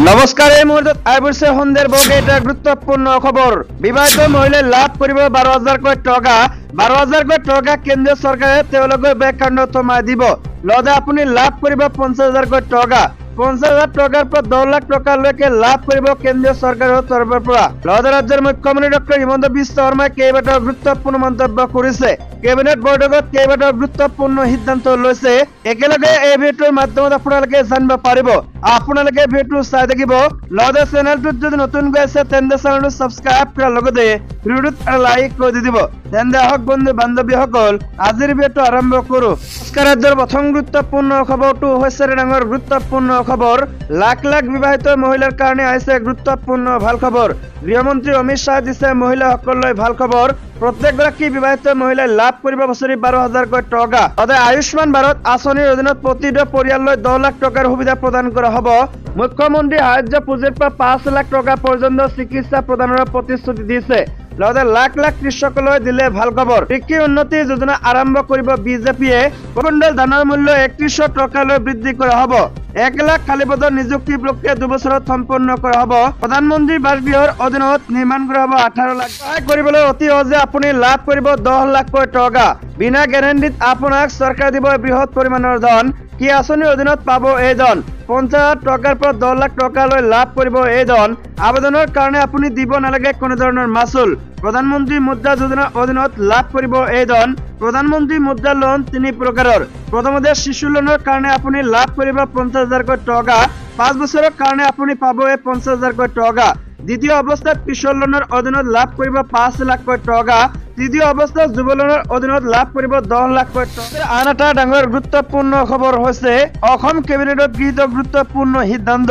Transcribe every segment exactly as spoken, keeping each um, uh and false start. नमस्कार गुरुत्वपूर्ण खबर विवाहित महिला लाभ बारह हजार टका बारह हजार टका केंद्र सरकार बैंक एकाउंट जमा दी लगे अपनी लाभ पंचाश हजार टका पंचाश हजार टकार पर दो लाख टका लेके लाभ केंद्रीय सरकार तरफर पर राज्य मुख्यमंत्री डॉक्टर हिमंत बिश्व शर्मा केबाटाओ गुरुत्वपूर्ण मंतव्य करिसे कैबिनेट बैठक केबाटाओ गुरुत्वपूर्ण सिद्धांत লৈছে एकलगे এই ভিডিওৰ মাধ্যমত আপোনালোকে জানিব পাৰিব আপোনালোকে ভিডিও চাই থাকিব লগতে চেনেলটো যদি নতুনকৈ আছে তেন্তে চেনেলটো সাবস্ক্রাইব কৰা লগতে ভিডিওত লাইক কৰি দিব তেন্তে হক বন্ধু বান্ধৱীসকল আজিৰ ভিডিও আৰম্ভ কৰো। নমস্কাৰ আজিৰ প্ৰথম গুৰুত্বপূৰ্ণ খবৰটো হৈছে ডাঙৰ গুৰুত্বপূৰ্ণ खबर लाख लाख विवाहित महिलार कारण आइसे गुरुत्वपूर्ण भल खबर गृहमंत्री अमित शाह दिसे महिला हकलै भल खबर प्रत्येक गराकी विवाहित महिला लाभ करिबा बछरी बारह हजार टका अदे आयुष्मान भारत आसनिर अधीनत प्रतिटा परियालय दो लाख टकार सुविधा प्रदान करा हबो। मुख्यमंत्री साहाय्य पुंजिर पर पांच लाख टका पर्यन्त चिकित्सा प्रदानर प्रतिश्रुति दिसे लगते लाख लाख कृषक दिले भल खबर। कृषि उन्नति योजना आरम्भ करिब बीजेपीए प्रमण्डल धानर मूल्य एकत्रिश टका बृद्धि करा हबो। एक लाख खाली पद निजुक्ति प्रक्रिया दुबछर सम्पन्न करा हबो। प्रधानमंत्री बासगृहर अधीनत निर्माण करा हबो अठारह लाख सहाय करिबले अति सहजे आपुनि लाभ करिब दस लाख टका बिना ग्यारेन्टीत आपनाक सरकार दिब बृहत् परिमाणर धन कि आसनिर अधीनत पाबो ए धन पंचाश हजार टकार पर दस लाख टका लाभ करिब ए धन आवेदनर कारणे आपुनि दिब नालागे कोनो धৰণৰ मासुल। प्रधानमंत्री मुद्रा योजना अधीनत लाभ करिब ए धन। प्रधानमंत्री मुद्रा लोन तीन प्रकार प्रथम शिशु लोनर कारण अपनी लाभ कर पंचाश हजार टका पांच बचर कारण अपनी पा पंचाश हजार टका द्वितीय अवस्था किशोर लोनर अधीन लाभ कर पांच लाख टका तृतीय अवस्था जुव लोनर अधीन लाभ कर दस लाख टका। आन एटा डांगर गुरुत्वपूर्ण खबर कैबिनेट गृहीत गुरुत्वपूर्ण सिद्धांत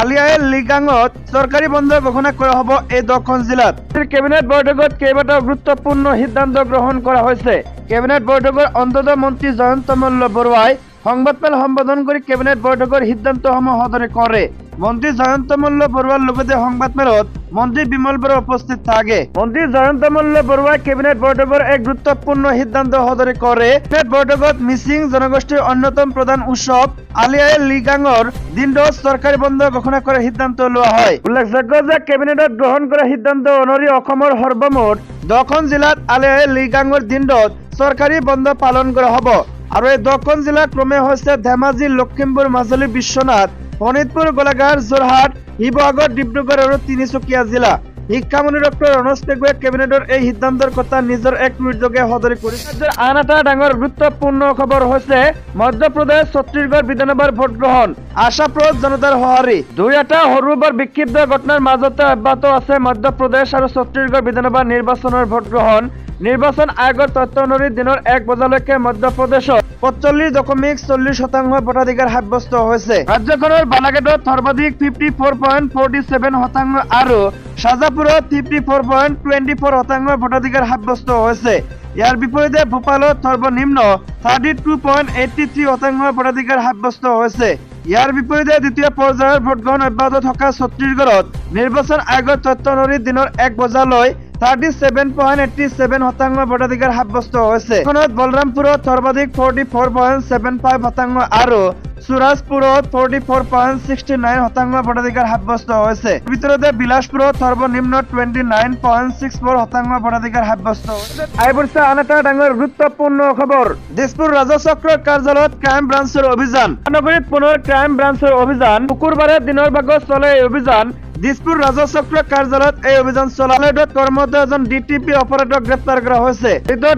आलियाए लिगांगत सरकारी बंद घोषणा करा हबो। ए दखन जिलात कैबिनेट बैठक केबाटाओ गुरुत्वपूर्ण सिद्धांत ग्रहण करा होइसे। कैबिनेट बैठक अंतत मंत्री जयंत मल्ल बरुवाई संवादमेल सम्बोधन करी कैबिनेट बैठकर सिद्धान्तসমূह सदरी करे। मंत्री जयंत मल्ल बरुवार लगते संवादमेलत मंत्री विमल बरा उपस्थित थाके। मंत्री जयंत मल्ल बरुवाई कैबिनेट बैठकर एक गुरुत्वपूर्ण सिद्धांत सदरी करे। बैठक मिसिंग जनगोष्ठी अन्यतम प्रधान उत्सव आलियाए लिगांगर दिनदो सरकारी बंद घोषणा कर सिद्धांत लोआ हय। उल्लेखयोग्य कैबिनेट ग्रहण कर सिद्धांत अनुरी अखमर सर्वमुठ दखन जिलात आलियाए लिगांगर दिनदो सरकारी बंद पालन करा हबो। आरो ए दखन जिला क्रमे होइसे धेमाजी लखीमपुर माजुली विश्वनाथ फणितपुर गोलाघाट जोरहाट शिवसागर डिब्रुगढ़ और तिनसुकिया जिला। शिक्षामंत्री डॉक्टर रणोज पेगुवे कैबिनेटर এই সিদ্ধান্তৰ কথা নিজৰ এক টুইট যোগে সদৰি কৰিছে। আন এটা ডাঙৰ গুৰুত্বপূৰ্ণ খবৰ হৈছে মধ্যপ্ৰদেশ ছত্তীশগড় বিধানসভাৰ ভোট গ্ৰহণ আশাপ্ৰদ জনতাৰ সহাৰি। দুই এটা সৰু বৰ বিক্ষিপ্ত ঘটনাৰ মাজতে অব্যাহত আছে মধ্যপ্ৰদেশ আৰু ছত্তীশগড় বিধানসভা নিৰ্বাচনৰ ভোট গ্ৰহণ। নির্বাচন आयोग तथ्य अनुरी दिन एक बजाले मध्यप्रदेश पचल्लिस दशमिक चल्लिस शतांश भोटाधिकार सब्यस्त होइसे। राज्यखनर बालाघाटत सर्वाधिक fifty four point forty seven शतांश और शाजापुरत fifty four point twenty four शतांश भोटाधिकार सब्यस्त होइसे। यार विपरीते भोपालत सर्वनिम्न thirty two point eighty three शतांश भोटाधिकार सब्यस्त होइसे। यार विपरीते द्वितीय पर्यायर भोट ग्रहण अब्याहत थका छत्तीसगढ़त निर्वाचन आयोग तथ्य अनुरी दिन एक बजाले thirty seven point eighty seven शतांश भोटाधिकार सब्यस्त होइसे। बलरामपुर सर्वाधिक forty four point seven five शतांश और Surajpur forty four point sixty nine शतांश भोटाधिकार सब्यस्त होइसे। भीतरते बिलासपुर सर्वनिम्न twenty nine point six four शतांश भोटाधिकार सब्यस्त होइसे। आइबरसे आन एटा डांगर गुरुत्वपूर्ण खबर दिसपुर राजचक्र कार्यालय क्राइम ब्रांचर अभियान महानगरीत पुनर क्राइम ब्रांचर अभियान शुक्रबार दिनर भागत चले अभियान दिसपुर राजचक्र कार्यालय अभियान चलाले कर्मरत एजन डीटीपी अपराधक ग्रेप्तार करा होइसे।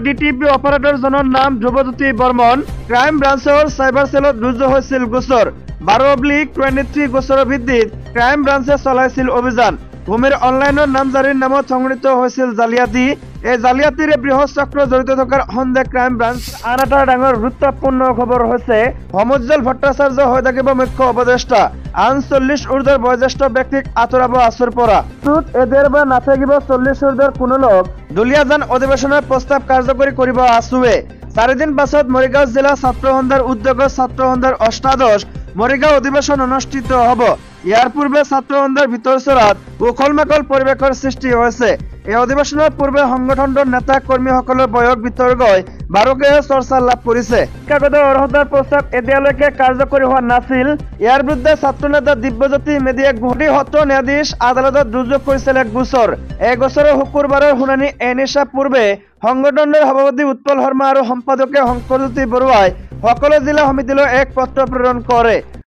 डीटीपी अपराधर जनर नाम ध्रुवज्योति बर्मन। क्राइम ब्रांचर साइबर सेलत रुजु होइसिल गोचर बारह अब्लिक टूवेंटी थ्री गोचर भित्तित क्राइम ब्रांचे चलाइसिल अभियान। भूमिर अनलाइन नामजारिर नामत संगठित होइसिल जालियाती ए जालियातिर बृहत् चक्र जड़ित थकार सन्देह क्राइम ब्रांच। आन एटा डांगर गुरुत्वपूर्ण खबर होइसे होमज्जल भट्टाचार्य हय थाकिब मुख्य उपदेष्टा आन चल्लिश ऊर्धर बयोज्येष्ठ व्यक्तिक आतराब आचर परा सुत एदेर बा नाथाकिब चल्लिश ऊर्धर कोनो लोक दुलियाजान अधिवेशनर प्रस्ताव कार्यकरी करिब आसुए। चारिदिन पाছত मरिगांव जिला छात्र सन्धार उद्योग छात्र सन्धार अष्टादश मरिगांव अधिवेशन अनुष्ठित हब। यार पूर्वे छात्र सन्धार भितरचरात उखल माखल परिवेशर सृष्टि होइसे। এই অধিবেশনের পূর্বে সংগঠনটির নেতা কর্মী সকলের বয়স বিতর্কই বারোকে চর্চা লাভ করেছে। শিক্ষাগত অর্হতার প্রস্তাব এতিয়ালৈকে কার্যকরী হওয়া নাছিল। ইয়ার বিরুদ্ধে ছাত্র নেতা দিব্যজ্যোতি মেদিয়ে গুটি সত্র ন্যায়াধীশ আদালতত রুজু করেছিল এক গোচর। এই গোচরের শুক্রবারের শুনানি এনিশা পূর্বে সংগঠনের সভাপতি উৎপল শর্মা আর সম্পাদকে শংকৰজ্যোতি বৰুৱাই সকলো জিলা সমিতিলৈ এক পত্র প্রেরণ করে।